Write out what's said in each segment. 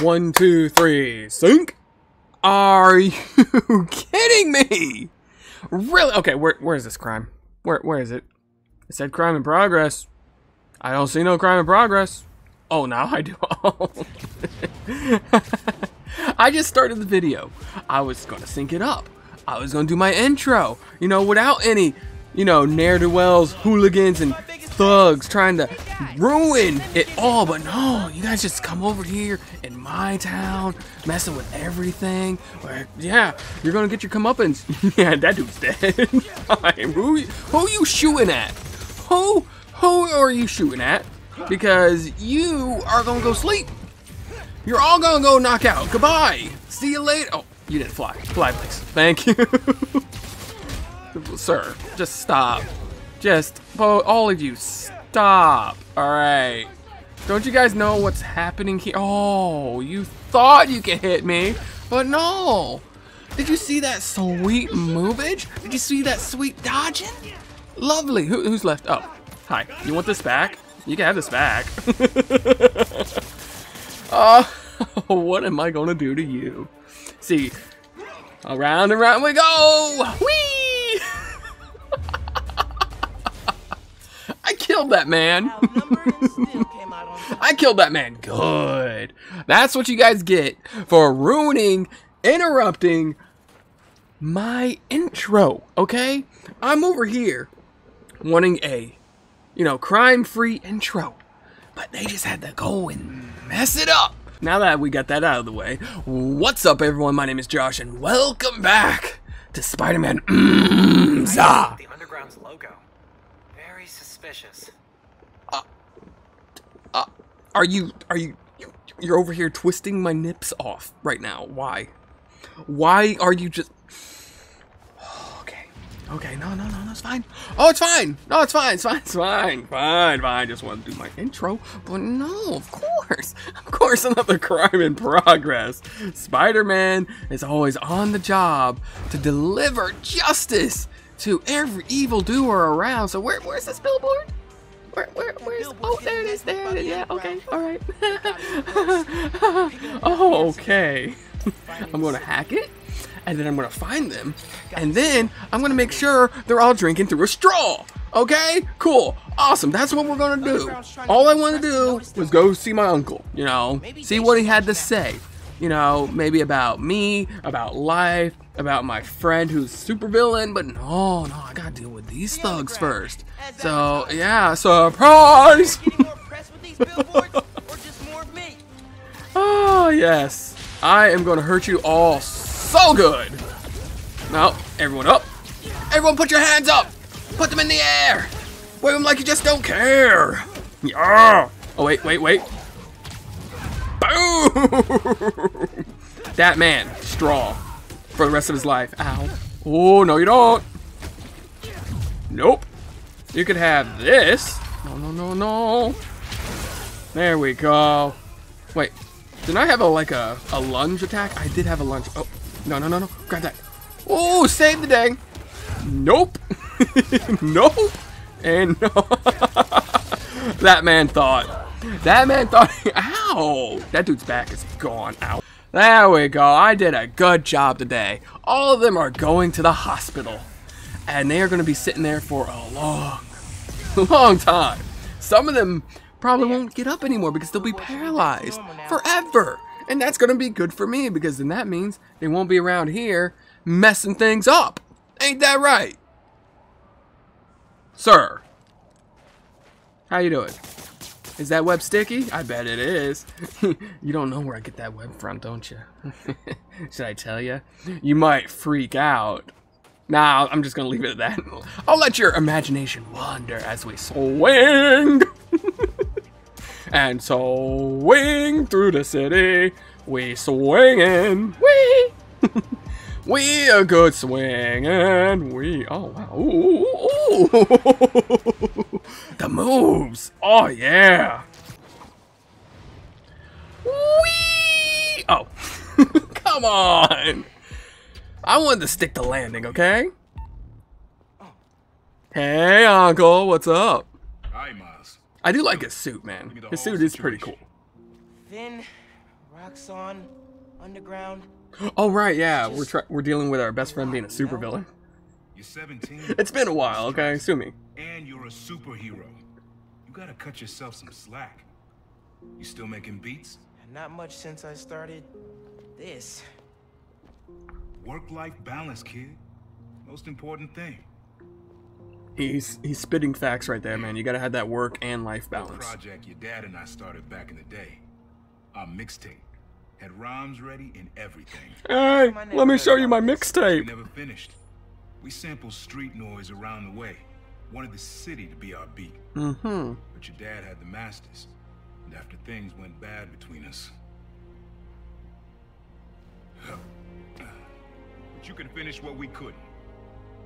One, two, three, sink! Are you kidding me? Really? Okay, where is this crime? Where is it? It said crime in progress. I don't see no crime in progress. Oh, now I do. I just started the video. I was gonna sync it up. I was gonna do my intro, you know, without any, you know, ne'er-do-wells, hooligans, and thugs trying to ruin it all. But no, you guys just come over here in my town, messing with everything. Like, yeah, you're gonna get your comeuppance. Yeah, that dude's dead. Right, who you shooting at? Who are you shooting at? Because you are gonna go sleep. You're all gonna go knock out. Goodbye. See you later. Oh, you didn't fly. Fly, please. Thank you. Sir, just stop. Just, all of you, stop. All right. Don't you guys know what's happening here? Oh, you thought you could hit me, but no. Did you see that sweet movage? Did you see that sweet dodging? Lovely. Who's left? Oh, hi. You want this back? You can have this back. What am I gonna do to you? See, around and round we go. Whee! I killed that man. I killed that man. Good. That's what you guys get for ruining, interrupting my intro, okay? I'm over here wanting a, you know, crime-free intro, but they just had to go and mess it up. Now that we got that out of the way, what's up, everyone? My name is Josh, and welcome back to Spider-Man. The Underground's logo. Very suspicious. You're over here twisting my nips off right now. Why? Why are you just... Okay. Okay, no, it's fine. Oh, it's fine. No, it's fine, it's fine, it's fine. Fine, I just want to do my intro. But no, of course. Of course, another crime in progress. Spider-Man is always on the job to deliver justice to every evildoer around. So where's this billboard? Where's, oh, there it is, there it is, yeah, okay, all right. Oh, okay. I'm gonna hack it, and then I'm gonna find them, and then I'm gonna make sure they're all drinking through a straw. Okay, cool, awesome, that's what we're gonna do. All I wanna do was go see my uncle, you know, see what he had to say. You know, maybe about me, about life, about my friend who's super villain, but no, I gotta deal with these thugs first. So, yeah, surprise! Oh, yes. I am gonna hurt you all so good. Now, everyone up. Everyone put your hands up. Put them in the air. Wave them like you just don't care. Yeah. Oh, wait. Boom! That man, straw for the rest of his life. Ow. Oh, no, you don't. Nope. You could have this. No. There we go. Wait, didn't I have a lunge attack? I did have a lunge. Oh, no. Grab that. Oh, save the day. Nope. Nope. And no. That man thought. That man thought, ow! That dude's back is gone, ow. There we go, I did a good job today. All of them are going to the hospital. And they are gonna be sitting there for a long time. Some of them probably won't get up anymore because they'll be paralyzed forever. And that's gonna be good for me because then that means they won't be around here messing things up. Ain't that right? Sir, how you doing? Is that web sticky? I bet it is. You don't know where I get that web from, don't you? Should I tell you? You might freak out. Nah, I'm just gonna leave it at that. I'll let your imagination wander as we swing. And swing through the city. We swingin', wee. We a good swingin', we, oh wow, ooh. The moves, oh yeah. Wee! Oh, come on. I wanted to stick the landing, okay? Hey uncle, what's up? Hi Miles. I do like his suit, man. His suit is pretty cool. Finn, Roxxon, underground. Oh right, yeah, we're dealing with our best friend being a supervillain. You're 17. It's been a while, okay, sue me. And you're a superhero. You gotta cut yourself some slack. You still making beats? Not much since I started this. Work-life balance, kid. Most important thing. He's spitting facts right there, man. You gotta have that work and life balance. The project your dad and I started back in the day. Our mixtape had rhymes ready and everything. Hey, let me show you my mixtape. We never finished. We sampled street noise around the way. Wanted the city to be our beat. Mm-hmm. But your dad had the masters. And after things went bad between us. But you can finish what we couldn't.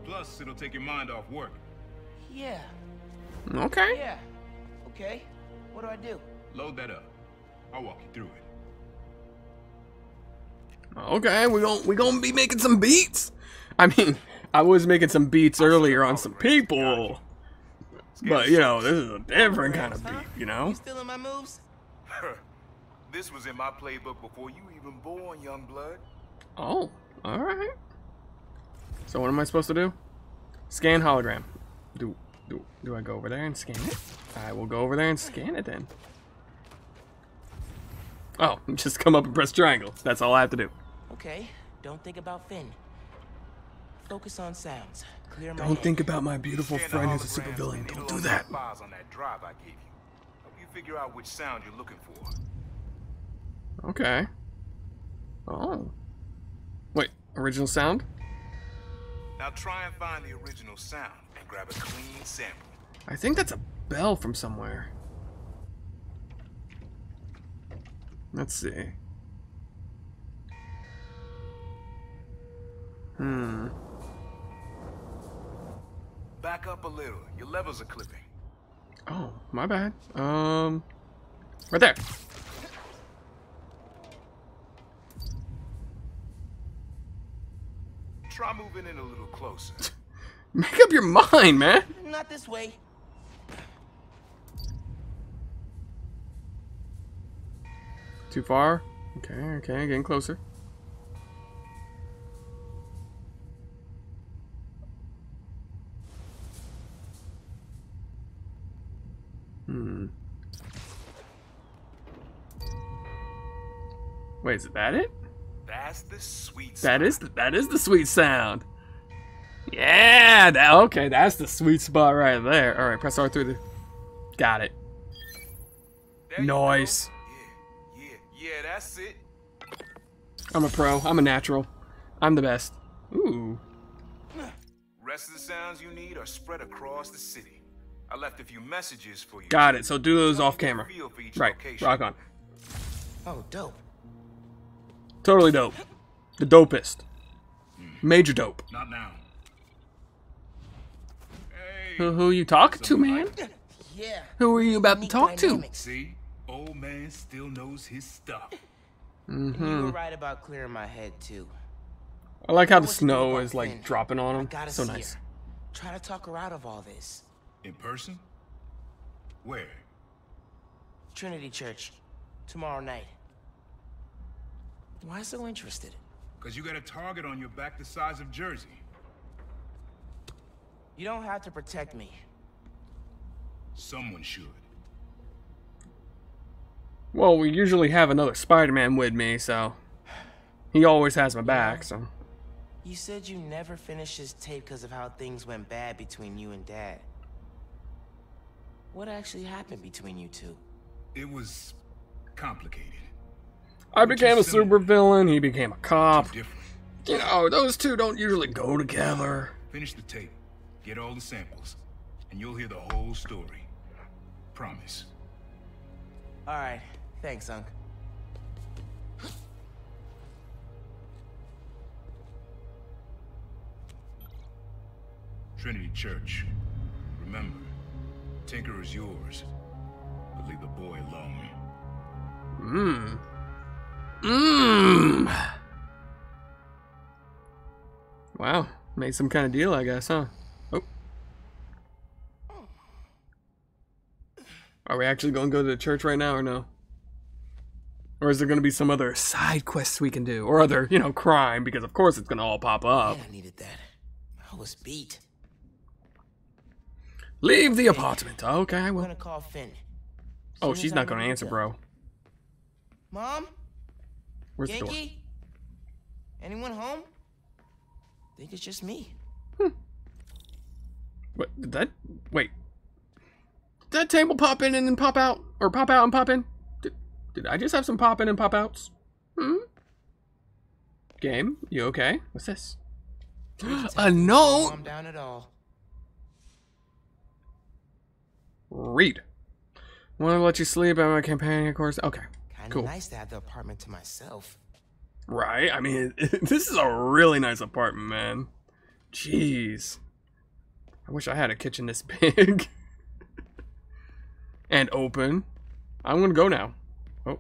Plus, it'll take your mind off work. Yeah. Okay. Yeah. Okay. What do? Load that up. I'll walk you through it. Okay, we gonna be making some beats. I mean, I was making some beats earlier on some people. But you know, this is a different kind of beat, you know? You still in my moves? This was in my playbook before you even born, young blood. Oh, alright. So what am I supposed to do? Scan hologram. Do I go over there and scan it? I will go over there and scan it then. Oh, just come up and press triangle. That's all I have to do. Okay, don't think about Finn. Focus on sounds. Clear my head. Don't think about my beautiful friend who's a supervillain. Don't do that. Files on that drive I gave you. Hope you figure out which sound you're looking for. Okay. Oh. Wait, original sound? Now try and find the original sound and grab a clean sample. I think that's a bell from somewhere. Let's see. Hmm. Back up a little. Your levels are clipping. Oh, my bad. Right there. Try moving in a little closer. Make up your mind, man. Not this way. Too far? Okay, okay, getting closer. Hmm. Wait, is that it? That's the sweet sound. That is the sweet sound. Yeah, okay, that's the sweet spot right there. Alright, press R through the... Got it. Noise. Yeah, that's it. I'm a pro. I'm a natural. I'm the best. Ooh. Rest of the sounds you need are spread across the city. I left a few messages for you. Got it. So do those off camera. Right. Location. Rock on. Oh, dope. Totally dope. The dopest. Major dope. Not now. Hey, who are you talking to, man? Yeah. Who are you about to talk to? See? Old man still knows his stuff. Mm-hmm. You were right about clearing my head too. I like how the snow is like dropping on him. So nice. Try to talk her out of all this. In person? Where? Trinity Church. Tomorrow night. Why so interested? Because you got a target on your back the size of Jersey. You don't have to protect me. Someone should. Well, we usually have another Spider-Man with me, so he always has my back, so. You said you never finished his tape because of how things went bad between you and Dad. What actually happened between you two? It was complicated. I became a supervillain, he became a cop. You know, those two don't usually go together. Finish the tape, get all the samples, and you'll hear the whole story. Promise. Alright. Thanks, Unc. Trinity Church. Remember, Tinker is yours, but leave the boy alone. Wow. Made some kind of deal, I guess, huh? Oh. Are we actually going to go to the church right now or no? Or is there going to be some other side quests we can do? Or other, you know, crime, because of course it's going to all pop up. Yeah, I needed that. I was beat. Leave the apartment. Okay, I will. I'm going to call Finn. Oh, she's not going to answer, bro. Mom? Where's the door? Anyone home? I think it's just me. What did that? Wait. Did that table pop in and then pop out? Or pop out and pop in? Did I just have some pop in and pop outs? Hmm? Game, you okay? What's this? A note! Calm down at all. Read. Wanna let you sleep at my companion course? Okay. Kinda cool. Nice to have the apartment to myself. Right? I mean, this is a really nice apartment, man. Jeez. I wish I had a kitchen this big. And open. I'm gonna go now. Oh.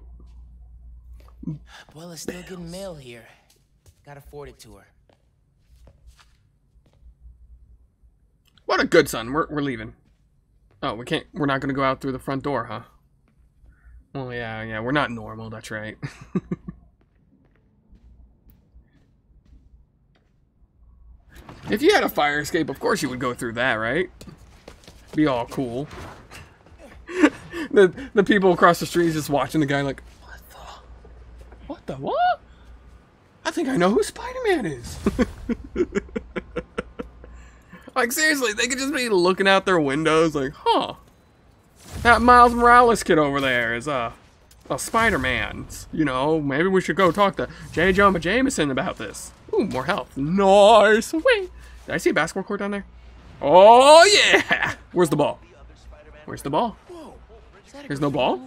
Well, it's still getting mail here. Gotta forward it to her. What a good son. We're leaving. Oh, we can't. We're not gonna go out through the front door, huh? Well, yeah. We're not normal. That's right. If you had a fire escape, of course you would go through that, right? Be all cool. The people across the street just watching the guy like, what the what? I think I know who Spider-Man is. Like, seriously, they could just be looking out their windows like, huh, that Miles Morales kid over there is a Spider-Man's, you know, maybe we should go talk to J. Jonah Jameson about this. Ooh, more health. Nice. Wait, did I see a basketball court down there? Oh yeah. Where's the ball? Where's the ball? There's no ball?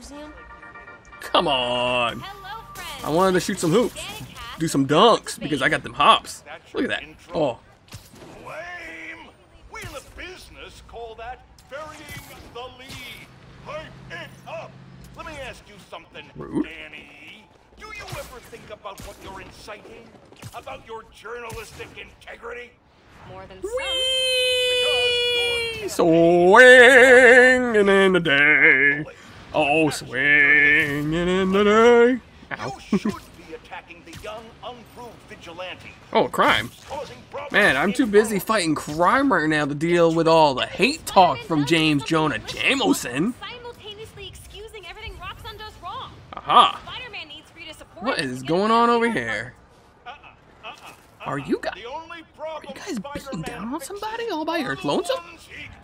Come on. I wanted to shoot some hoops. Do some dunks because I got them hops. Look at that. Oh. Rude. Do you ever think about what you're inciting? About your journalistic integrity? More than some. Swinging in the day. Oh, swinging in the day. Ow. You should be attacking the young, unproved vigilante. Oh, crime. Man, I'm too busy fighting crime right now to deal with all the hate talk from James Jonah Jameson. Simultaneously excusing everything Roxxon does wrong. Aha. Spider-Man needs free to support. What is going on over here? Are you guys beating down on somebody all by your lonesome?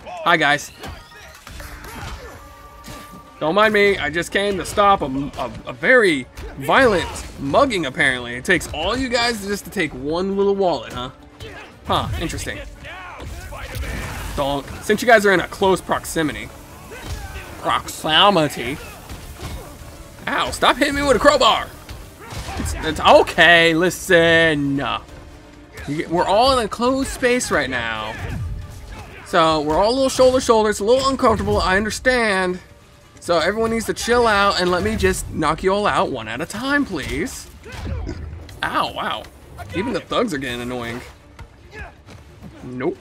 Hi, guys. Don't mind me. I just came to stop a very violent mugging, apparently. It takes all you guys just to take one little wallet, huh? Huh, interesting. Don't. Since you guys are in a close proximity. Proximity. Ow, stop hitting me with a crowbar. It's okay, listen. We're all in a closed space right now. So we're all a little shoulder to shoulder. It's a little uncomfortable, I understand. So everyone needs to chill out and let me just knock you all out one at a time, please. Ow, wow. Even the thugs are getting annoying. Nope.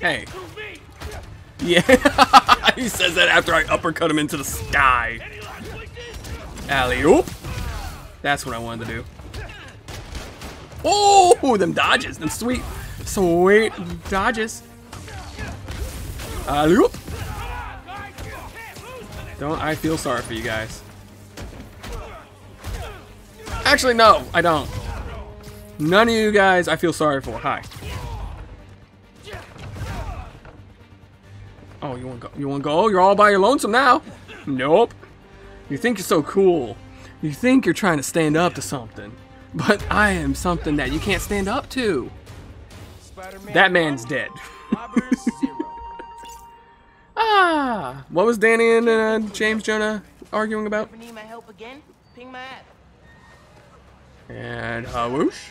Hey. Yeah, he says that after I uppercut him into the sky. Alley-oop. That's what I wanted to do. Oh, them dodges, them sweet dodges. Alley-oop. Don't I feel sorry for you guys? Actually, no, I don't. None of you guys I feel sorry for. Hi. Oh, you wanna go? You wanna go? You're all by your lonesome now. Nope. You think you're so cool. You think you're trying to stand up to something. But I am something that you can't stand up to. That man's dead. Ah, what was Danny and James Jonah arguing about? And whoosh.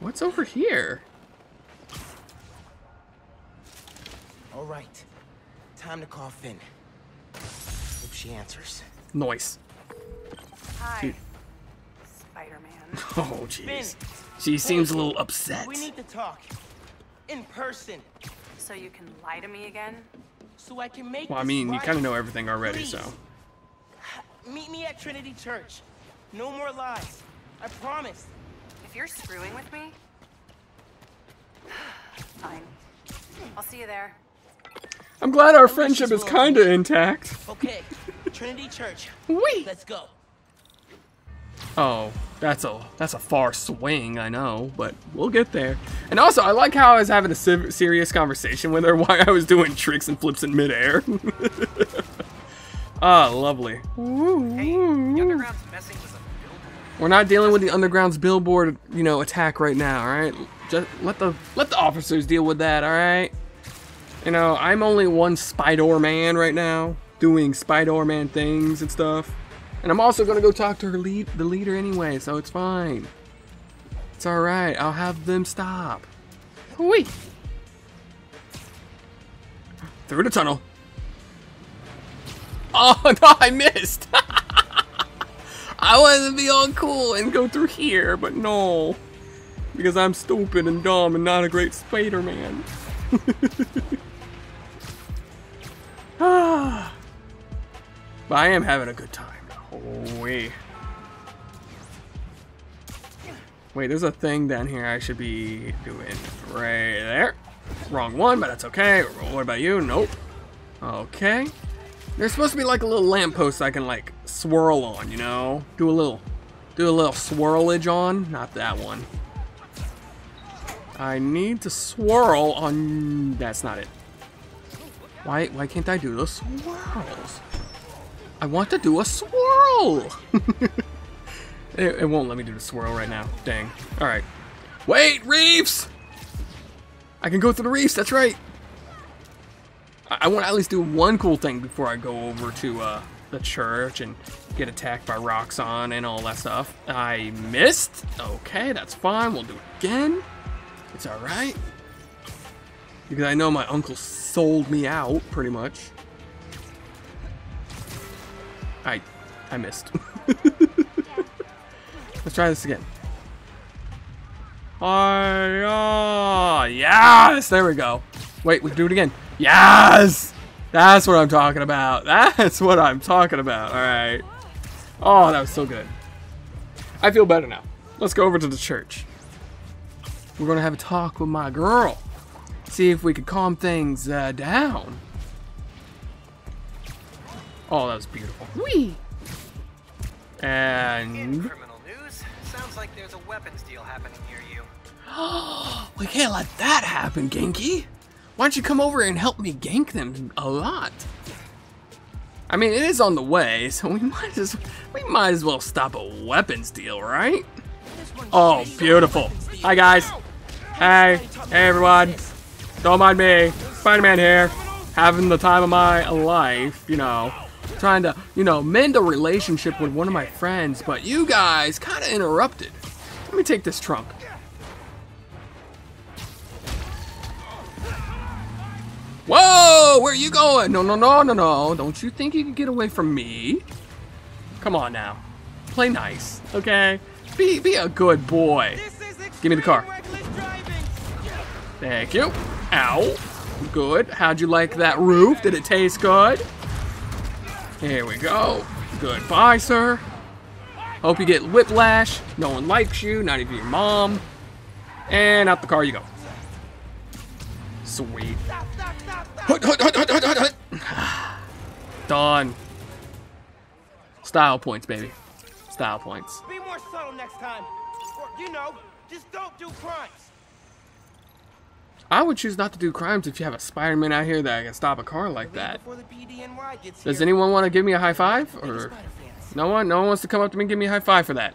What's over here? All right, time to call Finn. Hope she answers. Noise. Hi. Spider-Man. Oh, jeez. She seems a little upset. We need to talk in person. So you can lie to me again? So I can make. Well, I mean, you kind of know everything already, so. at Trinity Church. No more lies. I promise. If you're screwing with me... Fine. I'll see you there. I'm glad our friendship is kinda intact. Okay, Trinity Church. Whee! Let's go. Oh, that's a far swing, I know, but we'll get there. And also, I like how I was having a serious conversation with her while I was doing tricks and flips in midair. Ah, lovely. Hey, we're not dealing with the Underground's billboard, you know, attack right now. All right, just let the officers deal with that. All right, you know, I'm only one Spider-Man right now, doing Spider-Man things and stuff. And I'm also gonna go talk to her the leader anyway, so it's fine. It's all right. I'll have them stop. Whee! Through the tunnel. Oh no, I missed. I wanted to be all cool and go through here, but no, because I'm stupid and dumb and not a great Spider-Man. Ah, but I am having a good time. Wait. Wait, there's a thing down here I should be doing right there. Wrong one, but that's okay. What about you? Nope. Okay. There's supposed to be like a little lamppost I can like swirl on, you know? Do a little swirlage on. Not that one. I need to swirl on. That's not it. Why can't I do those swirls? I want to do a swirl. It won't let me do the swirl right now. Dang. All right. Wait, reefs. I can go through the reefs. That's right. I want to at least do one cool thing before I go over to the church and get attacked by Roxxon and all that stuff. I missed. Okay, that's fine. We'll do it again. It's all right. Because I know my uncle sold me out pretty much. I missed. Let's try this again. Yes, there we go. Wait, we can do it again. Yes, that's what I'm talking about. That's what I'm talking about. All right. Oh, that was so good. I feel better now. Let's go over to the church. We're gonna have a talk with my girl. See if we could calm things down. Oh, that was beautiful. Whee! And in criminal news, sounds like there's a weapons deal happening near you. We can't let that happen, Genki. Why don't you come over and help me gank them a lot? I mean, it is on the way, so we might as well stop a weapons deal, right? Oh, beautiful. Hi guys. Hey everyone. Don't mind me. Spider-Man here, having the time of my life, you know. Trying to, you know, mend a relationship with one of my friends, but you guys kind of interrupted. Let me take this trunk. Whoa, where are you going? No. Don't you think you can get away from me? Come on now. Play nice, okay? Be a good boy. Give me the car. Thank you. Ow. Good. How'd you like that roof? Did it taste good? Here we go. Goodbye, sir. Hope you get whiplash. No one likes you, not even your mom. And out the car you go. Sweet. Done. Style points, baby. Style points. Be more subtle next time. Or, you know, just don't do crimes. I would choose not to do crimes if you have a Spider-Man out here that can stop a car like that. Does anyone want to give me a high five? Or no one wants to come up to me and give me a high five for that.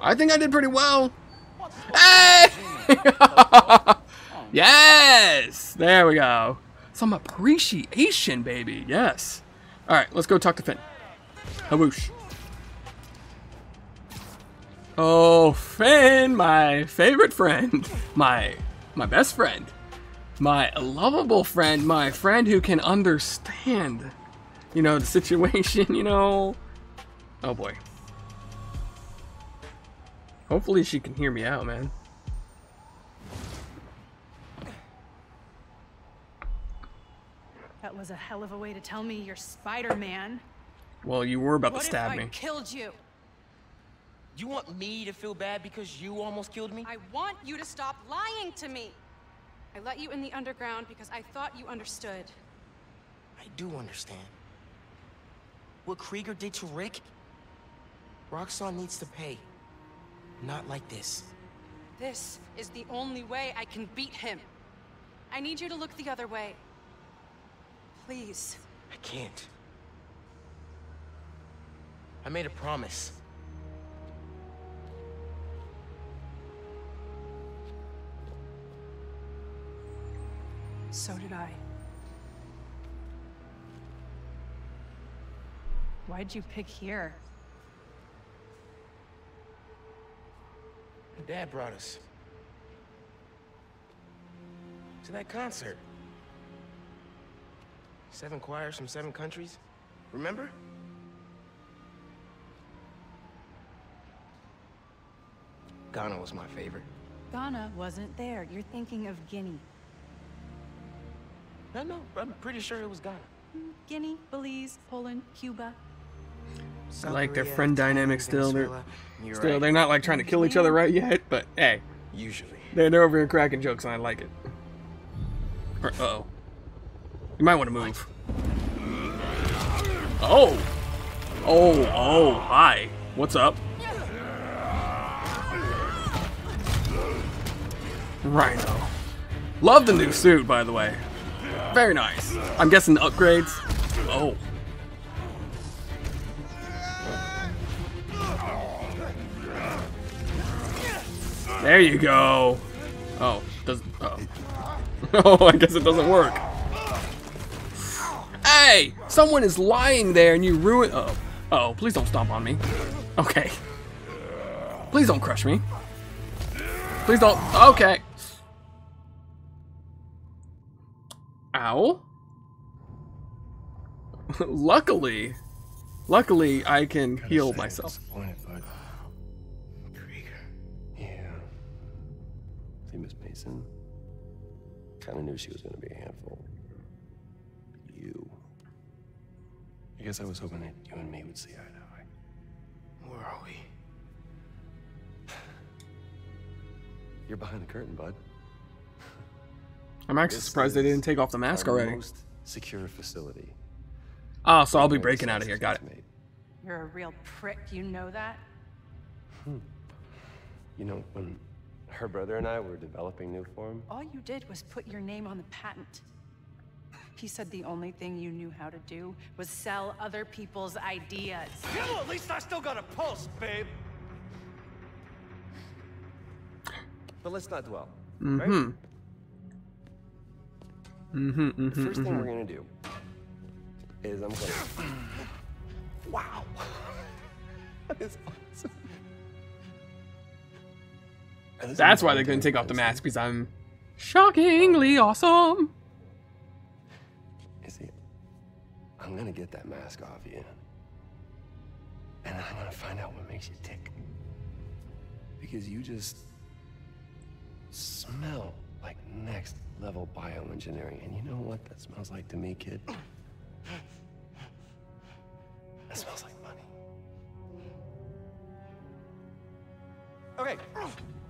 I think I did pretty well. Hey! Yes! There we go. Some appreciation, baby. Yes. All right, let's go talk to Finn. Haboosh. Oh, Finn, my favorite friend. My best friend, my lovable friend, my friend who can understand, you know, the situation, you know. Oh boy. Hopefully she can hear me out, man. That was a hell of a way to tell me you're Spider-Man. Well, you were about to stab me. I killed you. You want me to feel bad because you almost killed me? I want you to stop lying to me. I let you in the underground because I thought you understood. I do understand. What Krieger did to Rick, Roxxon needs to pay. Not like this. This is the only way I can beat him. I need you to look the other way. Please. I can't. I made a promise. So did I. Why'd you pick here? My dad brought us. To that concert. 7 choirs from 7 countries. Remember? Ghana was my favorite. Ghana wasn't there. You're thinking of Guinea. No, I'm pretty sure it was Ghana. Guinea, Belize, Poland, Cuba. I like their friend dynamic still. They're not like trying to kill each other right yet, but hey. Usually. They're over here cracking jokes and I like it. Uh-oh. You might want to move. Oh! Oh, hi. What's up? Rhino. Love the new suit, by the way. Very nice. I'm guessing upgrades. Oh. There you go. Oh, oh, I guess it doesn't work. Hey, someone is lying there and you ruin. Oh, oh, please don't stomp on me. Okay. Please don't crush me. Please don't. Okay. Ow. Luckily I can heal myself. But... Krieger. Yeah. See, Miss Mason? Kind of knew she was going to be a handful. You. I guess I was hoping that you and me would see eye to eye. Where are we? You're behind the curtain, bud. I'm actually surprised they didn't take off the mask already. Most secure facility. Ah, so I'll be breaking out of here. Got it. You're a real prick. You know that? You know, when her brother and I were developing new form, all you did was put your name on the patent. He said the only thing you knew how to do was sell other people's ideas. Yeah, well, at least I still got a pulse, babe. But let's not dwell. Right? The first thing we're gonna do is I'm gonna... Wow! That is awesome. That's why they couldn't take off the mask, because I'm shockingly awesome. You see, I'm gonna get that mask off you, and I'm gonna find out what makes you tick. Because you just smell like next level bioengineering, and you know what that smells like to me, kid? That smells like money. Okay,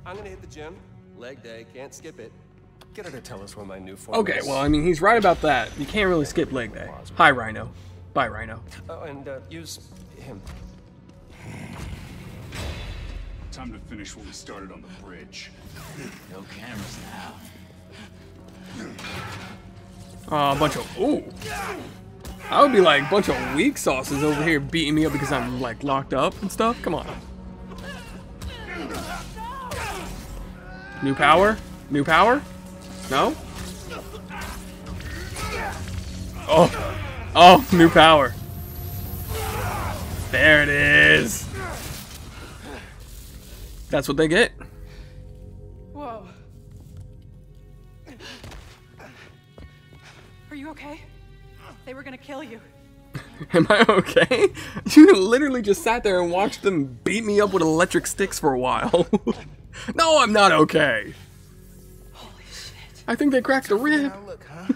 I'm gonna hit the gym. Leg day, can't skip it. Get her to tell us where my new form is. Okay, well, I mean, he's right about that. You can't really skip leg day. Hi, Rhino. Bye, Rhino. Oh, and use him. Time to finish what we started on the bridge. No cameras now. Oh, a bunch of... Ooh. I would be like a bunch of weak sauces over here beating me up because I'm like locked up and stuff. Come on. New power? New power? No? Oh. Oh, new power. There it is. That's what they get. Whoa. Are you okay? They were gonna kill you. Am I okay? You literally just sat there and watched them beat me up with electric sticks for a while. No, I'm not okay. Holy shit. I think they cracked the rib. Now look, huh?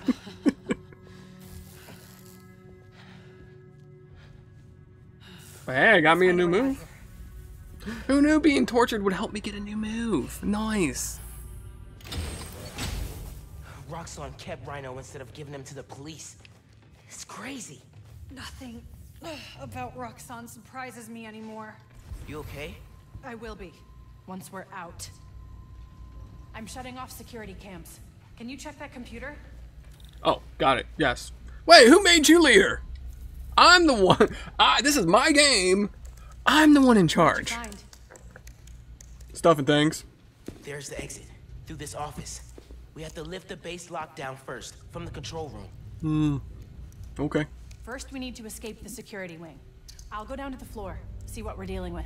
Well, hey, I got me a new move. Who knew being tortured would help me get a new move? Nice. Roxxon kept Rhino instead of giving him to the police. It's crazy. Nothing about Roxxon surprises me anymore. You okay? I will be, once we're out. I'm shutting off security cams. Can you check that computer? Oh, got it. Yes. Wait, who made you leader? I'm the one. This is my game. I'm the one in charge. Stuff and things. There's the exit through this office. We have to lift the base lockdown first from the control room. Hmm. Okay. First, we need to escape the security wing. I'll go down to the floor, see what we're dealing with.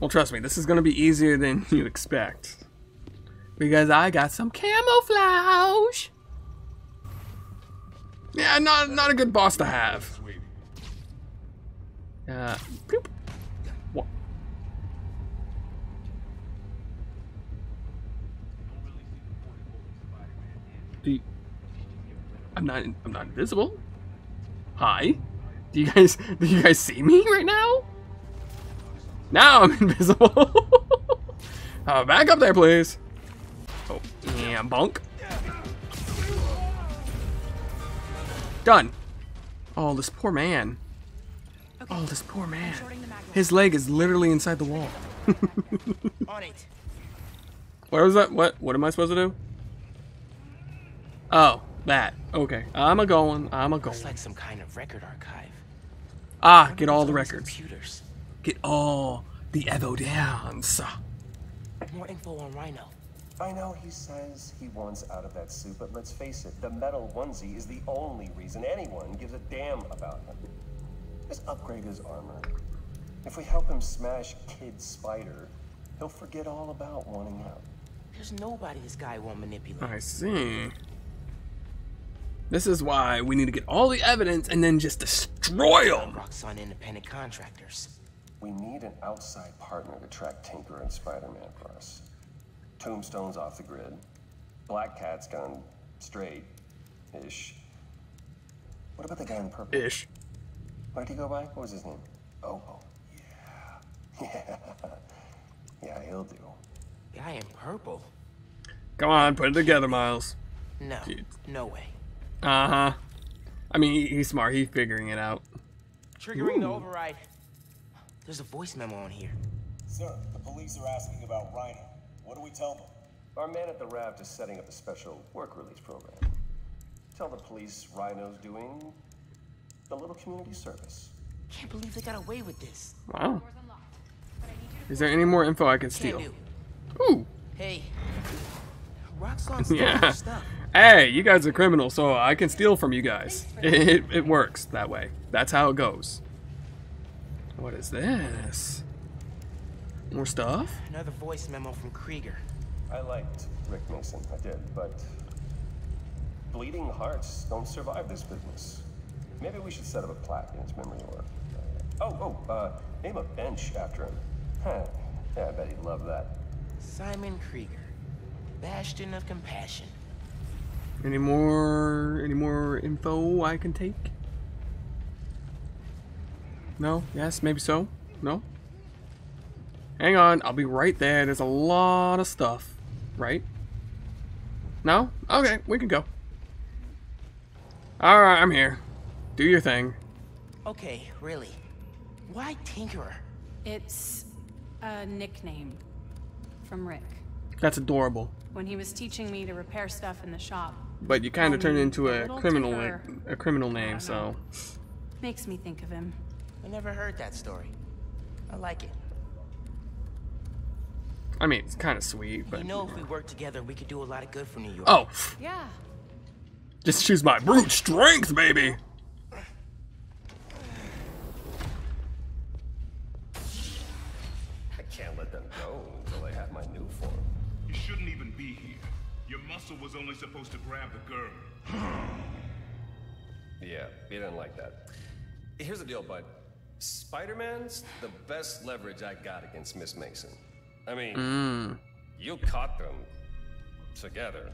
Well, trust me, this is going to be easier than you expect. Because I got some camouflage. Yeah, not a good boss to have. Bloop. What? I'm not invisible. Hi. Do you guys see me right now? Now I'm invisible. Back up there, please. Oh, yeah, bonk. Done. Oh, this poor man. Okay. Oh, this poor man. His leg is literally inside the wall. On it. What was that? What am I supposed to do? Oh, that. Okay. I'm a going. Looks like some kind of record archive. Ah, get all the records. Computers. Get all the evidence. More info on Rhino. I know he says he wants out of that suit, but let's face it, the metal onesie is the only reason anyone gives a damn about him. Just upgrade his armor. If we help him smash Kid Spider, he'll forget all about wanting out. There's nobody this guy won't manipulate. I see. This is why we need to get all the evidence and then just destroy him. Roxxon independent contractors. We need an outside partner to track Tinker and Spider-Man for us. Tombstone's off the grid. Black Cat's gone straight-ish. What about the guy in purple? Ish. What did he go by? What was his name? Oh, yeah, he'll do. Guy in purple? Come on, put it together, Miles. No, dude. No way. Uh-huh. I mean, he's smart. He's figuring it out. Triggering the override. There's a voice memo on here. Sir, the police are asking about Rhino. What do we tell them? Our man at the raft is setting up a special work release program. Tell the police Rhino's doing the little community service. Can't believe they got away with this. Wow. Is there any more info I can steal? Ooh. Hey. Roxxon's yeah. Stuff. Hey, you guys are criminals, so I can steal from you guys. It works that way. That's how it goes. What is this? More stuff? Another voice memo from Krieger. I liked Rick Mason, I did, but bleeding hearts don't survive this business. Maybe we should set up a plaque in his memory or... name a bench after him. Yeah, I bet he'd love that. Simon Krieger, bastion of compassion. Any more info I can take? No? Yes? Maybe so? No? Hang on, I'll be right there. There's a lot of stuff, right? No? Okay, we can go. Alright, I'm here. Do your thing. Okay, really. Why Tinkerer? It's a nickname from Rick. That's adorable. When he was teaching me to repair stuff in the shop. But you kind of turned into a criminal name, so. Makes me think of him. I never heard that story. I like it. I mean, it's kind of sweet, but... You know, if we work together, we could do a lot of good for New York. Oh. Yeah. Just choose my brute strength, baby. I can't let them go until I have my new form. You shouldn't even be here. Your muscle was only supposed to grab the girl. Yeah, he didn't like that. Here's the deal, bud. Spider-Man's the best leverage I got against Miss Mason. I mean, you caught them together.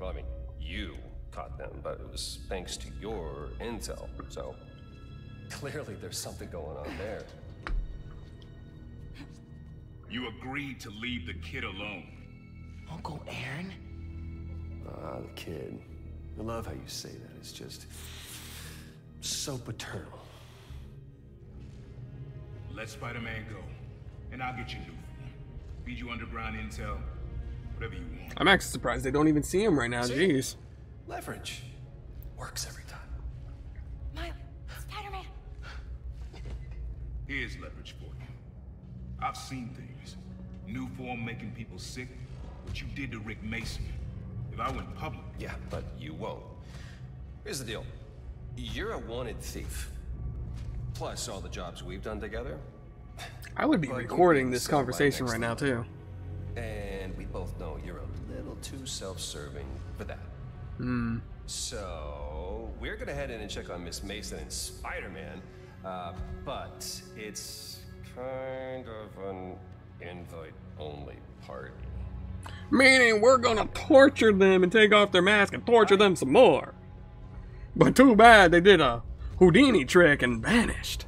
Well, I mean, you caught them, but it was thanks to your intel, so Clearly there's something going on there. You agreed to leave the kid alone. Uncle Aaron? Ah, the kid. I love how you say that. It's just so paternal. Let Spider-Man go, and I'll get you new food. Feed you underground intel, whatever you want. I'm actually surprised they don't even see him right now. See? Jeez. Leverage works every time. Miles, Spider-Man. Here's leverage for you. I've seen things. New form making people sick. What you did to Rick Mason. If I went public. Yeah, but you won't. Here's the deal. You're a wanted thief. Plus all the jobs we've done together. I would be recording this conversation right now too. And we both know you're a little too self-serving for that. Hmm. So we're gonna head in and check on Miss Mason and Spider-Man. But it's kind of an invite-only party. Meaning we're gonna torture them and take off their mask and torture them some more. But too bad they did a Houdini trick and vanished.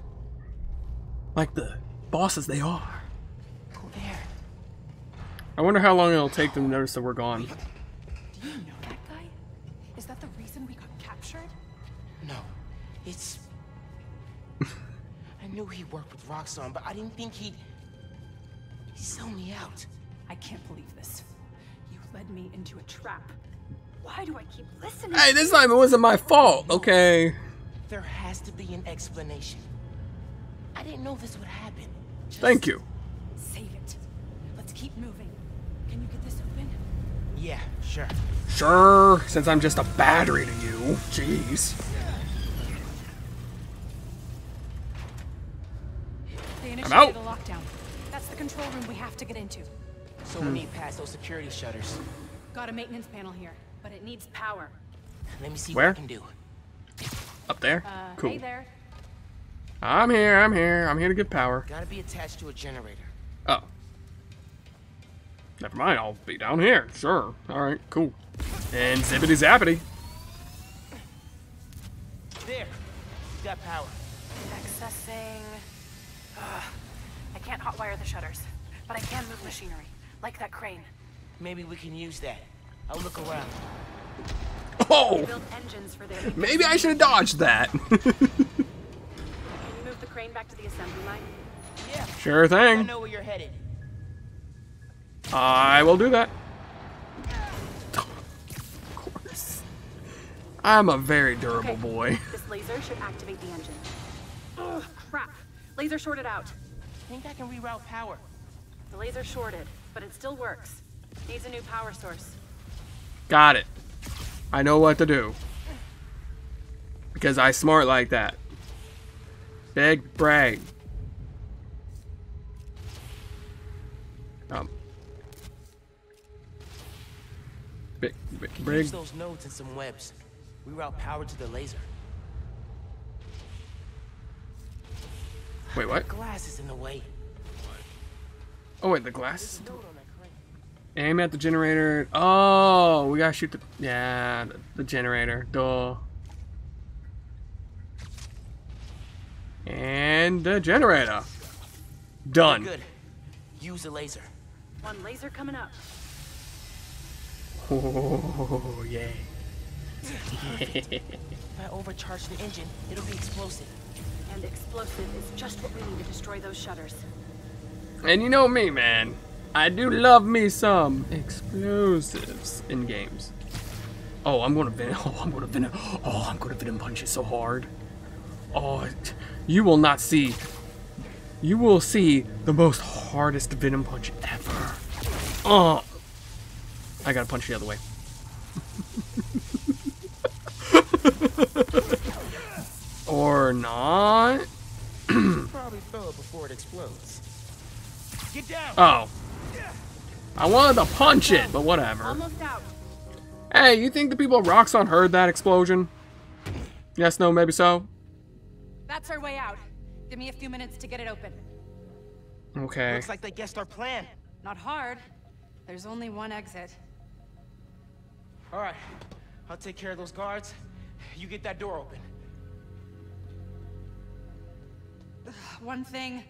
Like the bosses they are. Go there. I wonder how long it'll take them to notice that we're gone. Do you know that guy? Is that the reason we got captured? No. It's... I knew he worked with Roxxon, but I didn't think he'd... He sold me out. I can't believe this. You led me into a trap. Why do I keep listening? Hey, this time it wasn't my fault, okay? There has to be an explanation. I didn't know this would happen. Just thank you. Save it. Let's keep moving. Can you get this open? Yeah, sure. Sure, since I'm just a battery to you. Jeez. They initiated a lockdown. That's the control room we have to get into. So we need past those security shutters. Got a maintenance panel here, but it needs power. Let me see what I can do. Up there? Cool. Hey there. I'm here to get power. Gotta be attached to a generator. Oh. Never mind, I'll be down here. Sure. Alright, cool. And zippity zappity. There. Got power. Accessing. I can't hotwire the shutters, but I can move machinery. Like that crane. Maybe we can use that. I'll look around. Oh! Maybe I should have dodged that. Can you move the crane back to the assembly line? Yeah. Sure thing. I know where you're headed. I will do that. Of course. I'm a very durable boy. This laser should activate the engine. Oh, crap. Laser shorted out. I think I can reroute power. The laser shorted, but it still works. Needs a new power source. Got it. I know what to do. Because I smart like that. Big brag. Big brag. Use those nodes and some webs. We route power to the laser. Wait, what? The glass is in the way. Oh wait, the glass. Aim at the generator. Oh, we gotta shoot the... Yeah, the generator. Duh. And the generator. Done. Good. Use the laser. One laser coming up. Oh, yeah. If I overcharge the engine, it'll be explosive. And explosive is just what we need to destroy those shutters. And you know me, man. I do love me some explosives in games. Oh, I'm gonna venom. Oh, I'm gonna venom. Oh, I'm gonna venom punch it so hard. Oh, you will not see. You will see the most hardest venom punch ever. Oh, I gotta punch the other way. Or not. You probably throw it before it explodes. Get down. Oh. I wanted to punch it, but whatever. Hey, you think the people at Roxxon heard that explosion? Yes, no, maybe so. That's our way out. Give me a few minutes to get it open. Okay. Looks like they guessed our plan. Not hard. There's only one exit. All right. I'll take care of those guards. You get that door open. one thing.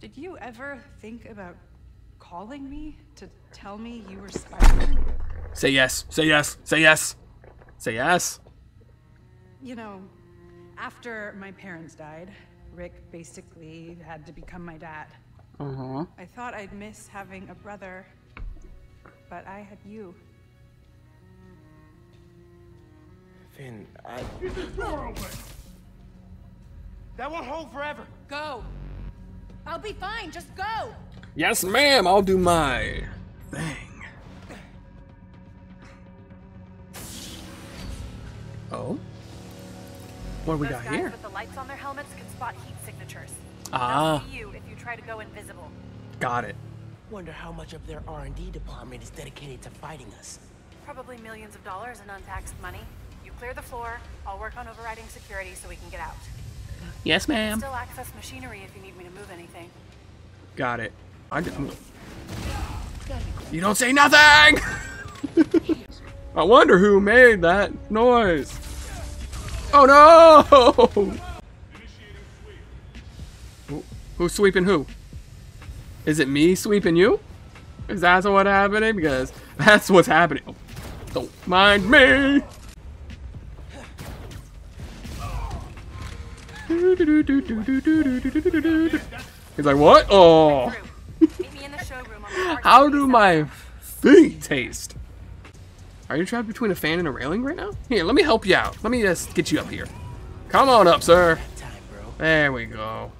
Did you ever think about calling me to tell me you were Spider-Man? Say yes. Say yes. Say yes. Say yes. You know, after my parents died, Rick basically had to become my dad. Uh-huh. I thought I'd miss having a brother, but I had you. Finn, I... Get this door open! That won't hold forever. Go. I'll be fine. Just go. Yes, ma'am. I'll do my thing. Oh. What do we got here? Those guys with the lights on their helmets can spot heat signatures. Ah. They'll see you if you try to go invisible. Got it. Wonder how much of their R&D department is dedicated to fighting us. Probably millions of dollars in untaxed money. You clear the floor. I'll work on overriding security so we can get out. Yes, ma'am. Still access machinery if you need me to move anything. Got it. You don't say nothing! I wonder who made that noise. Oh, no! Who's sweeping who? Is it me sweeping you? Is that what's happening? Because that's what's happening. Oh, don't mind me! He's like, what? Oh. How do my feet taste? Are you trapped between a fan and a railing right now? Here, let me help you out. Let me just get you up here. Come on up, sir. There we go.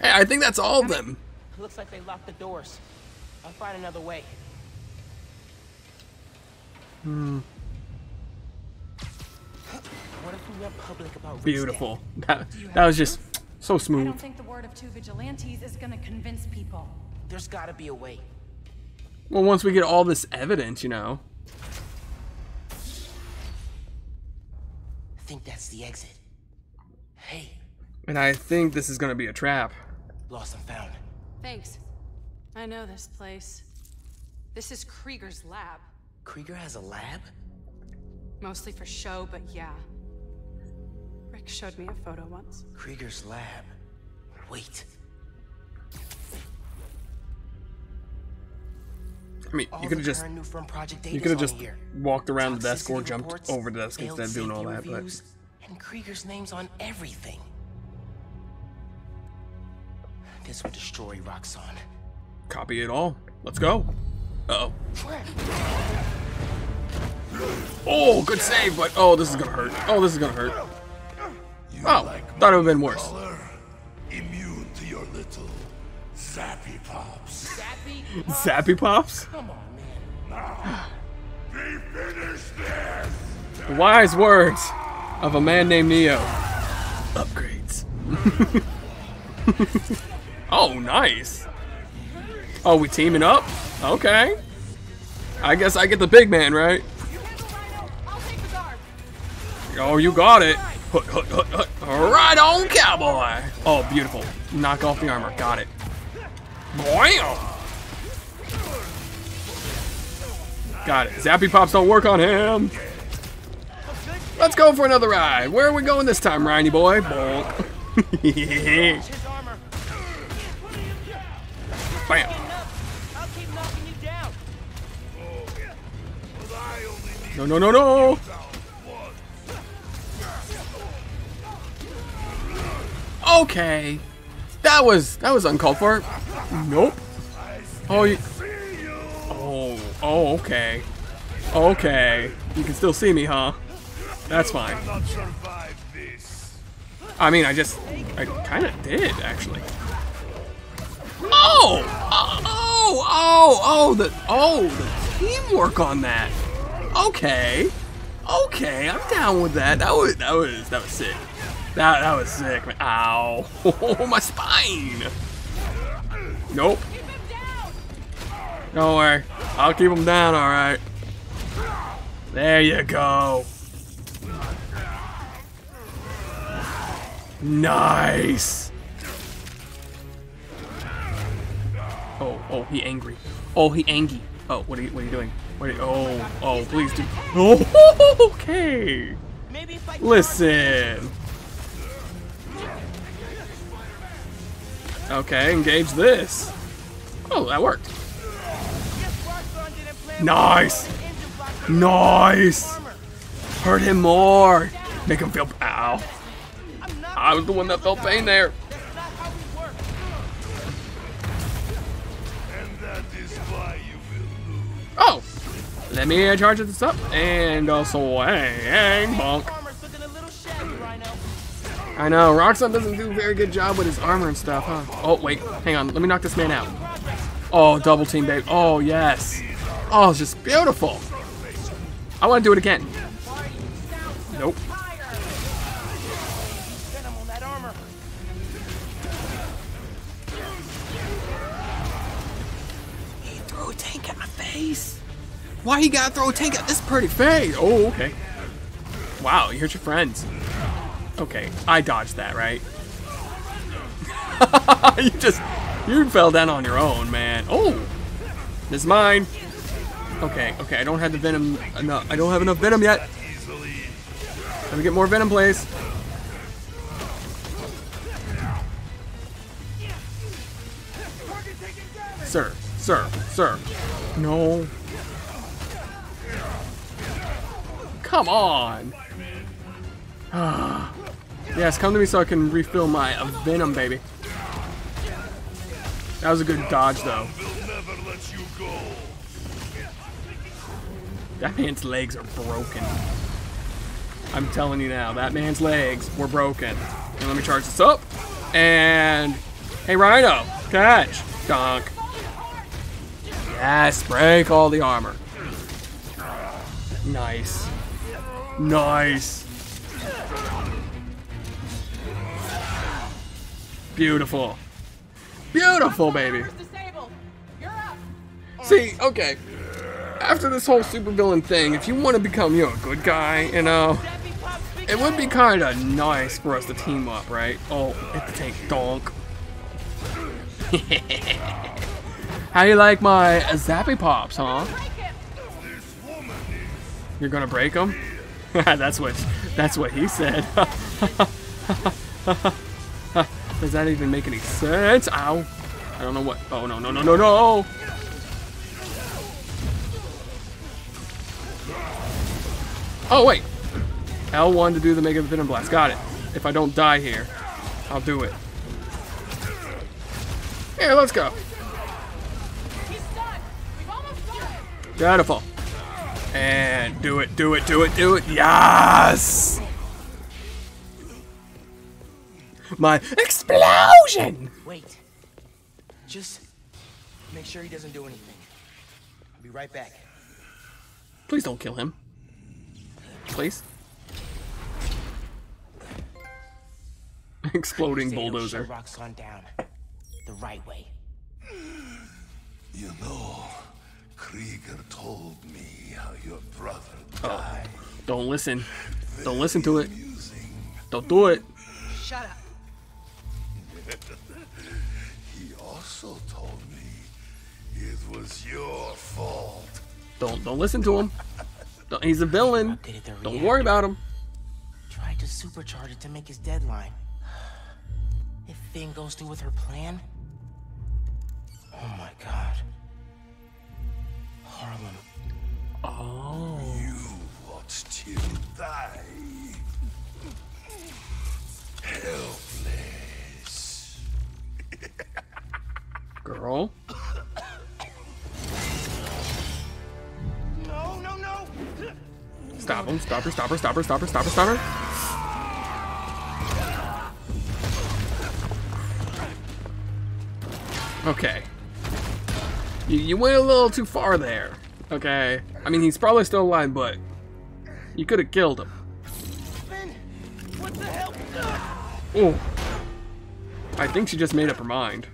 Hey, I think that's all of them. Looks like they locked the doors. I'll find another way. Hmm. What if we went public about beautiful. That was just so smooth. I don't think the word of two vigilantes is going to convince people. There's got to be a way. Well, once we get all this evidence, you know. I think that's the exit. Hey. And I think this is going to be a trap. Lost and found. Thanks. I know this place. This is Krieger's lab. Krieger has a lab? Mostly for show, but yeah. Rick showed me a photo once. Krieger's lab. Wait. I mean, you could have just walked around the desk or jumped over the desk instead of doing all that, but... And Krieger's name's on everything. This would destroy Roxxon. Copy it all. Let's go. Uh-oh. Oh, good save, but oh, this is gonna hurt. Oh, this is gonna hurt. Oh, like thought it would have been worse. Immune to your little zappy pops. Zappy pops? Zappy pops? Come on, man. Now, they finished this. The wise words of a man named Neo. Upgrades. Oh, nice. Oh, we teaming up? Okay. I guess I get the big man, right? Oh, you got it. Hut, hut, hut, hut. Right on, cowboy. Oh, beautiful. Knock off the armor. Got it. Boing. Got it. Zappy Pops don't work on him. Let's go for another ride. Where are we going this time, Rhino boy? Bonk. Bam. No, no, no, no. Okay, that was uncalled for. Nope. Oh, you, oh, okay, okay. You can still see me, huh? That's fine. I mean, I kind of did actually. Oh, oh, oh, the teamwork on that. Okay, okay, I'm down with that. That was sick. That was sick, man. Ow. Oh, my spine. Nope. Keep him down. Don't worry. I'll keep him down, all right. There you go. Nice. Oh, oh, he angry. Oh, he angry. Oh, what are you doing? Oh, oh, please do. Oh, okay. Listen. Okay, engage this. Oh, that worked. Nice! Nice! Hurt him more! Make him feel... Ow. I was the one that felt pain there. Oh! Let me charge this up. And a swang bonk. I know, Roxxon doesn't do a very good job with his armor and stuff, huh? Oh, wait. Hang on. Let me knock this man out. Oh, double team, babe. Oh, yes. Oh, it's just beautiful. I want to do it again. Nope. He threw a tank at my face. Why he gotta throw a tank at this pretty face? Oh, okay. Wow, you hurt your friends. Okay, I dodged that, right? You fell down on your own, man. Oh, this is mine. Okay, okay, I don't have the venom enough. I don't have enough venom yet. Let me get more venom, please. Sir, sir, sir. No. Come on. Yes, come to me so I can refill my venom, baby. That was a good dodge, though. That man's legs are broken. I'm telling you now, that man's legs were broken. And let me charge this up. And... Hey, Rhino! Catch! Donk. Yes, break all the armor. Nice. Nice. Beautiful. Beautiful, baby. See, okay. After this whole supervillain thing, if you want to become, you know, a good guy, you know, it would be kind of nice for us to team up, right? Oh, hit the tank. Donk. How you like my zappy pops, huh? You're gonna break them? That's what he said. Does that even make any sense? Ow. I don't know what. Oh, no, no, no, no, no. Oh, wait. L1 to do the Mega Venom Blast. Got it. If I don't die here, I'll do it. Here, let's go. Beautiful. And do it, do it, do it, do it. Yes! My explosion! Wait. Just make sure he doesn't do anything. I'll be right back. Please don't kill him. Please. Exploding bulldozer. Roxxon down the right way. You know, Krieger told me how your brother died. Oh, don't listen. Don't listen to it. Don't do it. Shut up. He also told me it was your fault. Don't listen to him. He's a villain. Don't worry about him. Tried to supercharge it to make his deadline. If Finn goes through with her plan, oh my god, Harlan. Oh. You watched him die. Helpless. Girl. Stop him, stop her, stop her, stop her, stop her, stop her, stop her. Okay. You went a little too far there. Okay. I mean, he's probably still alive, but you could have killed him. What the hell? Oh. I think she just made up her mind.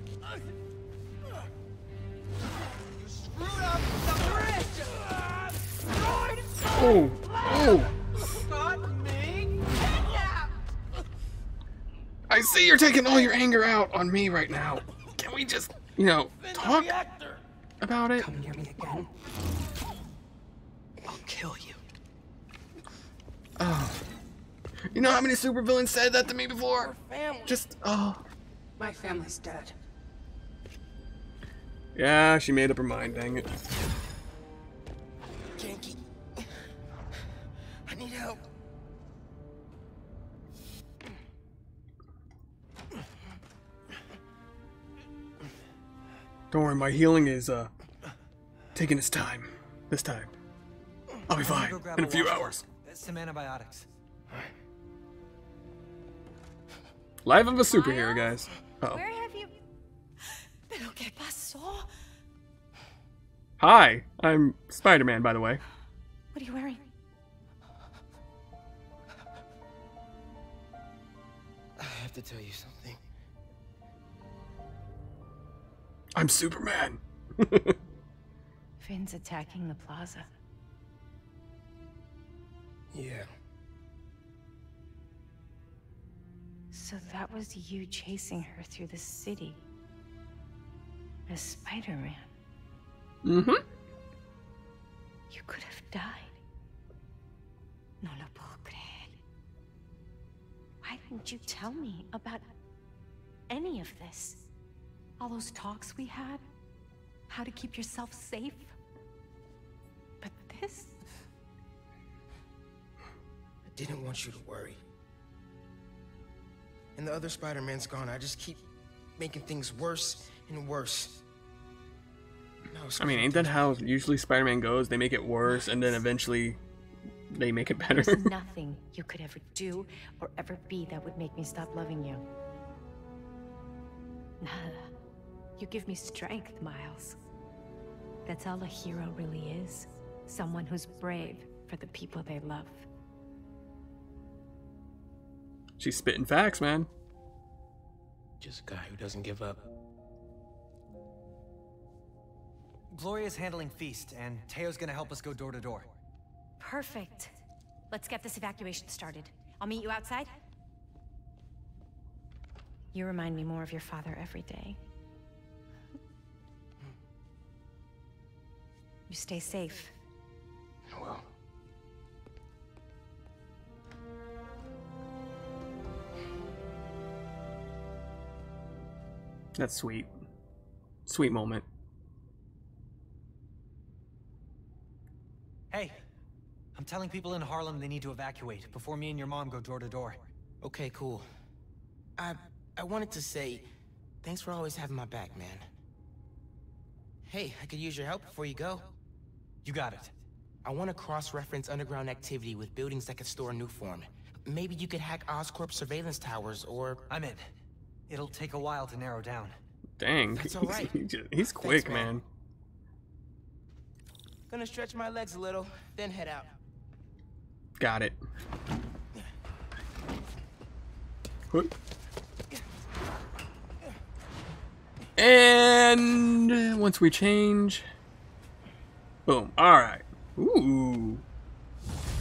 Oh. Oh. I see you're taking all your anger out on me right now. Can we just, you know, talk about it? Come near me again. I'll kill you. Oh. You know how many supervillains said that to me before? Just, oh. My family's dead. Yeah, she made up her mind, dang it. Genki, I need help. Don't worry, my healing is taking its time. This time. I'll be fine in a few hours. That's some antibiotics. Life of a superhero, guys. Uh-oh. Where have you... Pero que pasó? Hi, I'm Spider-Man, by the way. What are you wearing? I have to tell you something. I'm Superman. Finn's attacking the plaza. Yeah. So that was you chasing her through the city as Spider-Man. Mm-hmm. You could have died. No lo puedo creer. Why didn't you tell me about any of this? All those talks we had? How to keep yourself safe? But this... I didn't want you to worry. And the other Spider-Man's gone. I just keep making things worse and worse. I mean, ain't that how usually Spider-Man goes? They make it worse, and then eventually they make it better. There's nothing you could ever do or ever be that would make me stop loving you. Nada. You give me strength, Miles. That's all a hero really is. Someone who's brave for the people they love. She's spitting facts, man. Just a guy who doesn't give up. Gloria's handling Feast, and Teo's gonna help us go door to door. Perfect. Let's get this evacuation started. I'll meet you outside. You remind me more of your father every day. You stay safe. I will. That's sweet. Sweet moment. Hey, I'm telling people in Harlem they need to evacuate before me and your mom go door to door. Okay, cool. I wanted to say, thanks for always having my back, man. Hey, I could use your help before you go. You got it. I want to cross-reference underground activity with buildings that could store a new form. Maybe you could hack Oscorp surveillance towers, or... I'm in. It'll take a while to narrow down. Dang, that's all right. He's quick, thanks, man. Gonna stretch my legs a little, then head out. Got it. And once we change, boom. All right. Ooh.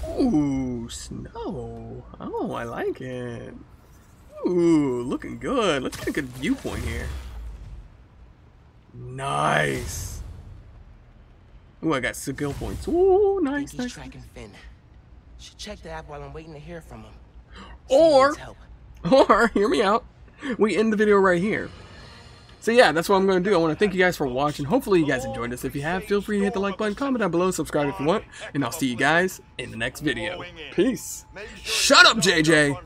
Ooh, snow. Oh, I like it. Ooh, looking good. Let's get a good viewpoint here. Nice. Ooh, I got skill points. Ooh, nice, nice. Tracking Finn. Should check the app while I'm waiting to hear from him. Or hear me out. We end the video right here. So yeah, that's what I'm going to do. I want to thank you guys for watching. Hopefully you guys enjoyed this. If you have, feel free to hit the like button, comment down below, subscribe if you want, and I'll see you guys in the next video. Peace. Shut up, JJ.